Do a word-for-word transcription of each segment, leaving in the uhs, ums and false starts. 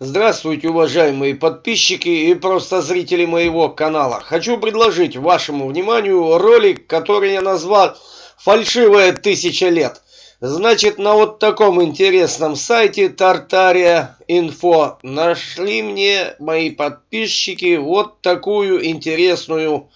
Здравствуйте, уважаемые подписчики и просто зрители моего канала. Хочу предложить вашему вниманию ролик, который я назвал «Фальшивая тысяча лет». Значит, на вот таком интересном сайте тарт ария точка инфо нашли мне мои подписчики вот такую интересную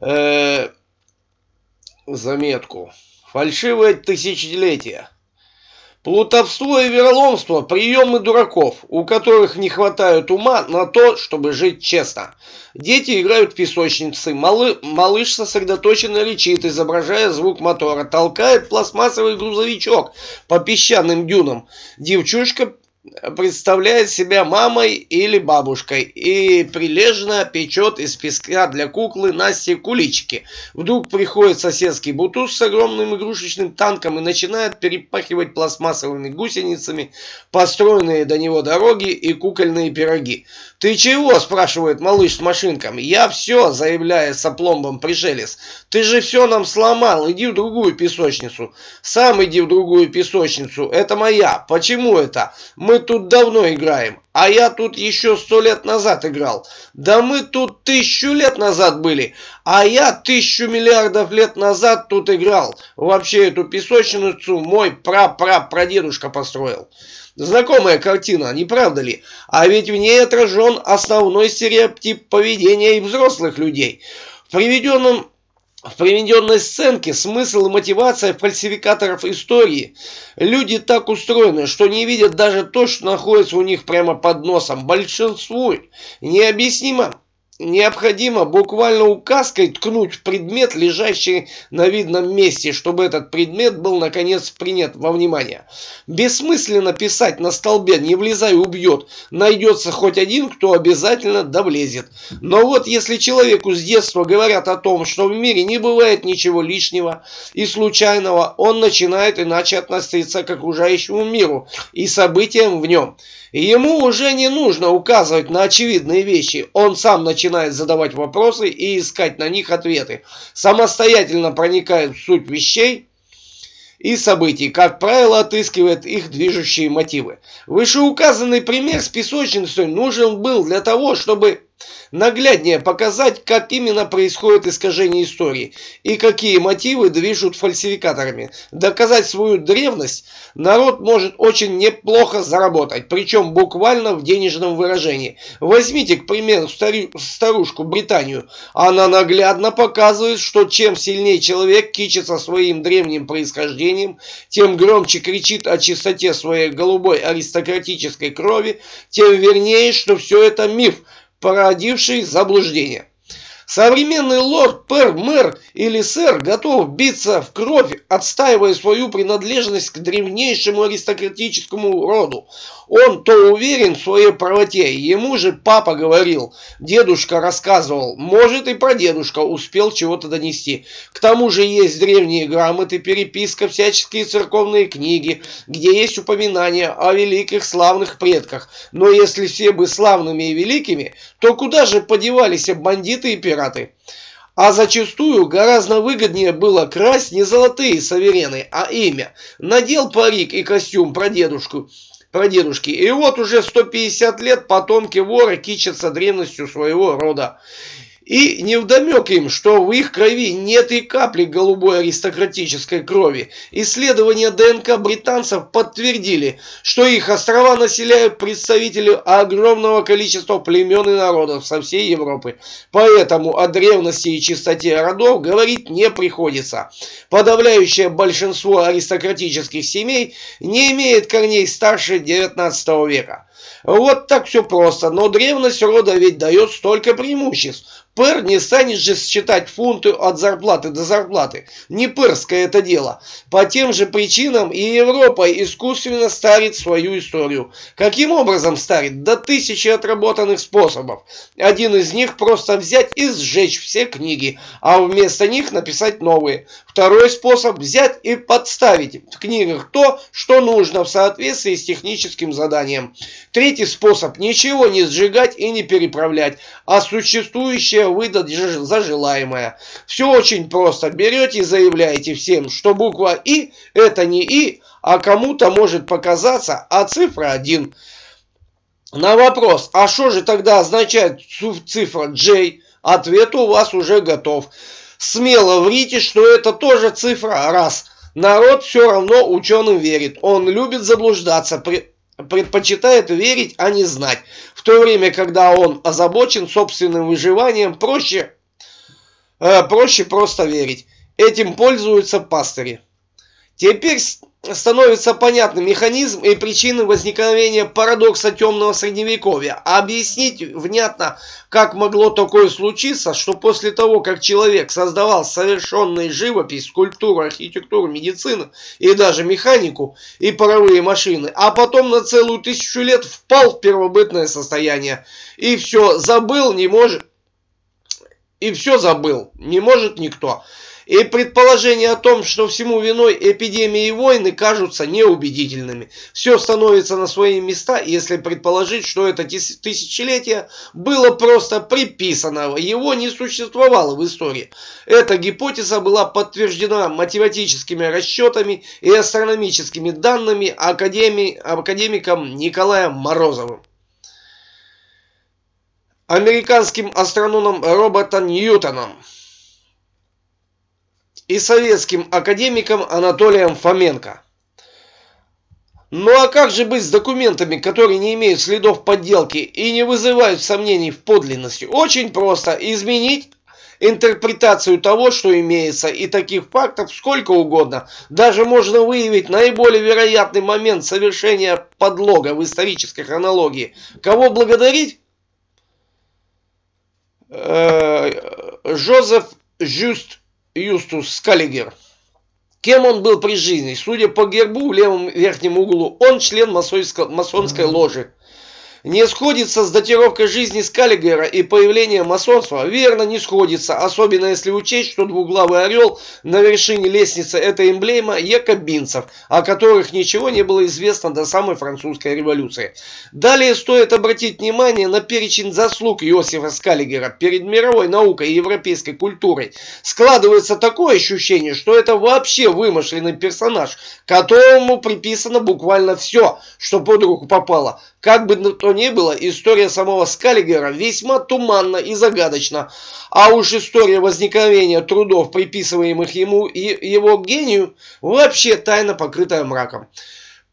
э, заметку. «Фальшивое тысячелетие». Плутовство и вероломство – приемы дураков, у которых не хватает ума на то, чтобы жить честно. Дети играют в песочницы, малы, малыш сосредоточенно речит, изображая звук мотора, толкает пластмассовый грузовичок по песчаным дюнам. Девчушка представляет себя мамой или бабушкой и прилежно печет из песка для куклы Насти куличики. Вдруг приходит соседский бутуз с огромным игрушечным танком и начинает перепахивать пластмассовыми гусеницами построенные до него дороги и кукольные пироги. «Ты чего?» – спрашивает малыш с машинками. «Я все», – заявляет с опломбом пришелец. «Ты же все нам сломал, иди в другую песочницу». «Сам иди в другую песочницу, это моя». «Почему это?» «Мы Мы тут давно играем, а я тут еще сто лет назад играл». «Да мы тут тысячу лет назад были, а я тысячу миллиардов лет назад тут играл. Вообще эту песочницу мой пра-пра-прадедушка построил». Знакомая картина, не правда ли? А ведь в ней отражен основной стереотип поведения и взрослых людей. В приведенном... В приведенной сценке смысл и мотивация фальсификаторов истории. Люди так устроены, что не видят даже то, что находится у них прямо под носом. Большинству необъяснимо. Необходимо буквально указкой ткнуть в предмет, лежащий на видном месте, чтобы этот предмет был наконец принят во внимание. Бессмысленно писать на столбе «не влезай, убьет». Найдется хоть один, кто обязательно довлезет. Но вот если человеку с детства говорят о том, что в мире не бывает ничего лишнего и случайного, он начинает иначе относиться к окружающему миру и событиям в нем. Ему уже не нужно указывать на очевидные вещи, он сам начинает начинает задавать вопросы и искать на них ответы. Самостоятельно проникает в суть вещей и событий, как правило, отыскивает их движущие мотивы. Вышеуказанный пример с песочницей нужен был для того, чтобы нагляднее показать, как именно происходит искажение истории и какие мотивы движут фальсификаторами. Доказать свою древность народ может очень неплохо заработать, причем буквально в денежном выражении. Возьмите, к примеру, старушку Британию. Она наглядно показывает, что чем сильнее человек кичится своим древним происхождением, тем громче кричит о чистоте своей голубой аристократической крови, тем вернее, что все это миф, породивший заблуждение. Современный лорд, пэр, мэр или сэр готов биться в кровь, отстаивая свою принадлежность к древнейшему аристократическому роду. Он то уверен в своей правоте, ему же папа говорил, дедушка рассказывал, может и прадедушка успел чего-то донести. К тому же есть древние грамоты, переписка, всяческие церковные книги, где есть упоминания о великих славных предках. Но если все бы славными и великими, то куда же подевались бандиты и пираты? А зачастую гораздо выгоднее было красть не золотые суверены, а имя. Надел парик и костюм прадедушку, прадедушки, и вот уже сто пятьдесят лет потомки вора кичатся древностью своего рода. И невдомек им, что в их крови нет и капли голубой аристократической крови. Исследования ДНК британцев подтвердили, что их острова населяют представители огромного количества племен и народов со всей Европы. Поэтому о древности и чистоте родов говорить не приходится. Подавляющее большинство аристократических семей не имеет корней старше девятнадцатого века. Вот так все просто, но древность рода ведь дает столько преимуществ. Пэр не станет же считать фунты от зарплаты до зарплаты. Не пэрское это дело. По тем же причинам и Европа искусственно старит свою историю. Каким образом старит? До тысячи отработанных способов. Один из них просто взять и сжечь все книги, а вместо них написать новые. Второй способ взять и подставить в книгах то, что нужно в соответствии с техническим заданием. Третий способ – ничего не сжигать и не переправлять, а существующее выдать за желаемое. Все очень просто. Берете и заявляете всем, что буква «и» – это не «и», а кому-то может показаться, а цифра «один». На вопрос, а что же тогда означает цифра J, ответ у вас уже готов. Смело врите, что это тоже цифра раз. Народ все равно ученым верит. Он любит заблуждаться, предпочитает верить, а не знать. В то время, когда он озабочен собственным выживанием, проще, э, проще просто верить. Этим пользуются пастыри. Теперь становится понятным механизм и причины возникновения парадокса темного средневековья. Объяснить внятно, как могло такое случиться, что после того, как человек создавал совершенные живопись, скульптуру, архитектуру, медицину и даже механику и паровые машины, а потом на целую тысячу лет впал в первобытное состояние и все забыл, не может, и все забыл, не может никто. И предположения о том, что всему виной эпидемии и войны, кажутся неубедительными. Все становится на свои места, если предположить, что это тысячелетие было просто приписано, его не существовало в истории. Эта гипотеза была подтверждена математическими расчетами и астрономическими данными академи... академиком Николаем Морозовым. Американским астрономом Робертом Ньютоном. И советским академиком Анатолием Фоменко. Ну а как же быть с документами, которые не имеют следов подделки и не вызывают сомнений в подлинности? Очень просто. Изменить интерпретацию того, что имеется, и таких фактов сколько угодно. Даже можно выявить наиболее вероятный момент совершения подлога в исторической хронологии. Кого благодарить? Жозеф Жюст Юстус Скалигер. Кем он был при жизни? Судя по гербу в левом верхнем углу, он член масонской ложи. Не сходится с датировкой жизни Скалигера и появлением масонства? Верно, не сходится, особенно если учесть, что двуглавый орел на вершине лестницы – это эмблема якобинцев, о которых ничего не было известно до самой французской революции. Далее стоит обратить внимание на перечень заслуг Иосифа Скалигера перед мировой наукой и европейской культурой. Складывается такое ощущение, что это вообще вымышленный персонаж, которому приписано буквально все, что под руку попало. Как бы то ни было, история самого Скалигера весьма туманна и загадочна, а уж история возникновения трудов, приписываемых ему и его гению, вообще тайно покрытая мраком.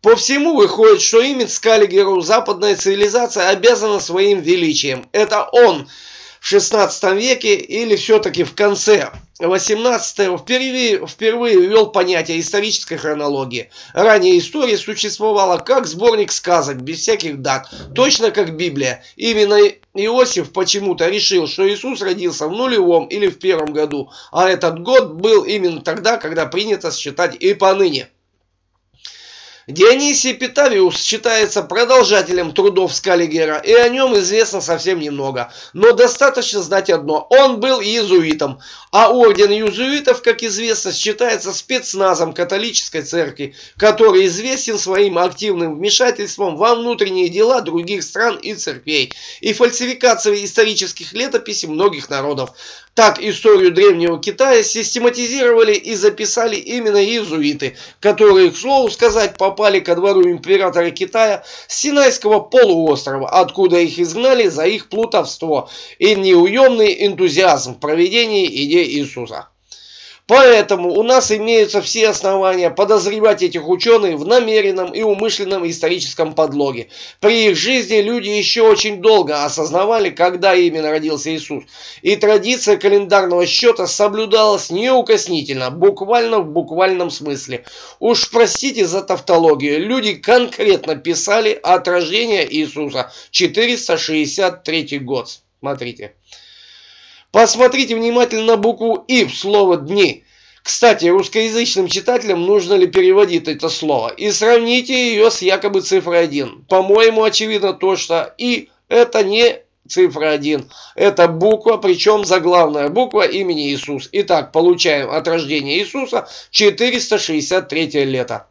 По всему выходит, что имидж Скалигеру западная цивилизация обязана своим величием. Это он в шестнадцатом веке или все-таки в конце восемнадцатого впервые, впервые ввел понятие исторической хронологии. Ранее история существовала как сборник сказок, без всяких дат, точно как Библия. Именно Иосиф почему-то решил, что Иисус родился в нулевом или в первом году, а этот год был именно тогда, когда принято считать и поныне. Дионисий Петавиус считается продолжателем трудов Скалигера, и о нем известно совсем немного. Но достаточно знать одно – он был иезуитом, а орден иезуитов, как известно, считается спецназом католической церкви, который известен своим активным вмешательством во внутренние дела других стран и церквей, и фальсификацией исторических летописей многих народов. Так историю Древнего Китая систематизировали и записали именно иезуиты, которые, к слову сказать, попали ко двору императора Китая с Синайского полуострова, откуда их изгнали за их плутовство и неуемный энтузиазм в проведении идей Иисуса. Поэтому у нас имеются все основания подозревать этих ученых в намеренном и умышленном историческом подлоге. При их жизни люди еще очень долго осознавали, когда именно родился Иисус. И традиция календарного счета соблюдалась неукоснительно, буквально в буквальном смысле. Уж простите за тавтологию, люди конкретно писали от рождения Иисуса четыреста шестьдесят третий год. Смотрите. Посмотрите внимательно на букву «и» в слово «дни». Кстати, русскоязычным читателям нужно ли переводить это слово? И сравните ее с якобы цифрой один. По-моему, очевидно то, что «и» – это не цифра один. Это буква, причем заглавная буква имени Иисус. Итак, получаем от рождения Иисуса четыреста шестьдесят третье лето.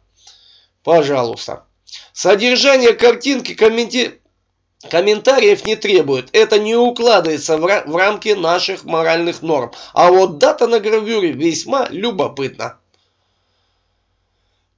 Пожалуйста. Содержание картинки комментируйте. Комментариев не требует, это не укладывается в рамки наших моральных норм. А вот дата на гравюре весьма любопытна.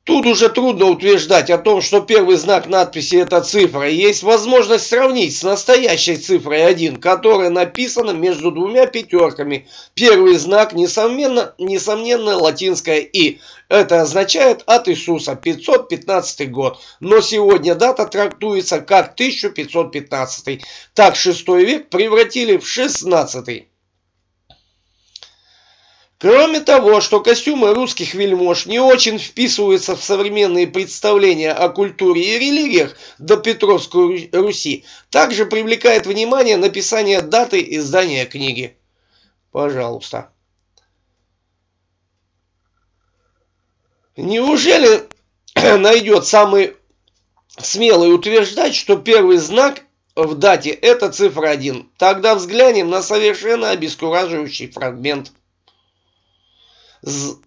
Тут уже трудно утверждать о том, что первый знак надписи – это цифра. Есть возможность сравнить с настоящей цифрой один, которая написана между двумя пятерками. Первый знак, несомненно, несомненно латинское «и». Это означает «от Иисуса», пятьсот пятнадцатый год. Но сегодня дата трактуется как тысяча пятьсот пятнадцатый. Так шестой век превратили в шестнадцатый. Кроме того, что костюмы русских вельмож не очень вписываются в современные представления о культуре и религиях допетровской Руси, также привлекает внимание написание даты издания книги. Пожалуйста. Неужели найдет самый смелый утверждать, что первый знак в дате это цифра один? Тогда взглянем на совершенно обескураживающий фрагмент.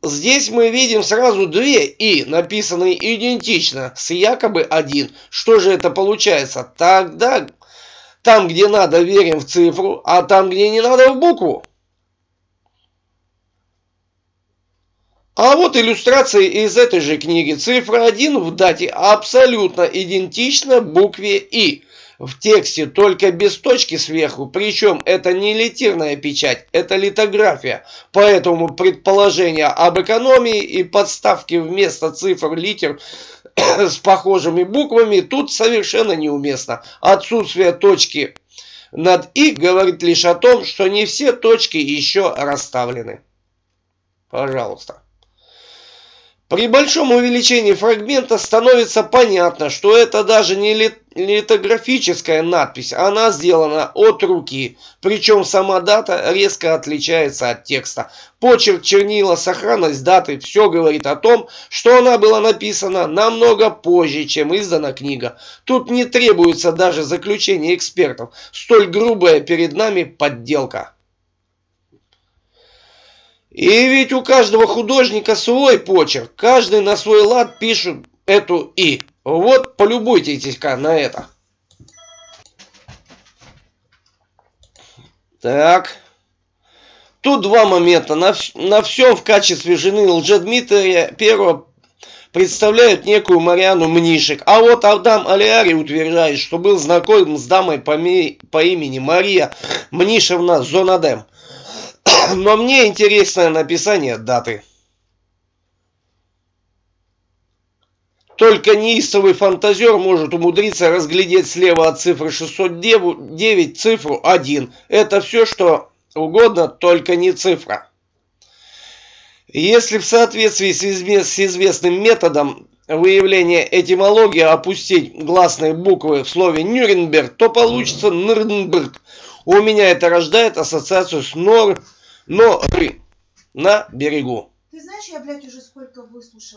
Здесь мы видим сразу две «и», написанные идентично, с якобы один. Что же это получается? Тогда там, где надо, верим в цифру, а там, где не надо, в букву. А вот иллюстрация из этой же книги. Цифра один в дате абсолютно идентична букве «и». В тексте только без точки сверху, причем это не литирная печать, это литография. Поэтому предположение об экономии и подставке вместо цифр литер с похожими буквами тут совершенно неуместно. Отсутствие точки над «и» говорит лишь о том, что не все точки еще расставлены. Пожалуйста. При большом увеличении фрагмента становится понятно, что это даже не литографическая надпись, она сделана от руки, причем сама дата резко отличается от текста. Почерк, чернила, сохранность даты – все говорит о том, что она была написана намного позже, чем издана книга. Тут не требуется даже заключение экспертов, столь грубая перед нами подделка. И ведь у каждого художника свой почерк, каждый на свой лад пишет эту «и». Вот полюбуйтесь-ка на это. Так. Тут два момента. На, на всем в качестве жены Лжедмитрия Первого представляют некую Марьяну Мнишек. А вот Авдам Алиари утверждает, что был знаком с дамой по, ми, по имени Мария Мнишевна Зонадем. Но мне интересное написание даты. Только неистовый фантазер может умудриться разглядеть слева от цифры шестьсот девять цифру один. Это все, что угодно, только не цифра. Если в соответствии с известным методом выявления этимологии опустить гласные буквы в слове «Нюрнберг», то получится «Нюрнберг». У меня это рождает ассоциацию с «нор». Но на берегу. Ты знаешь, я, блядь, уже сколько выслушала.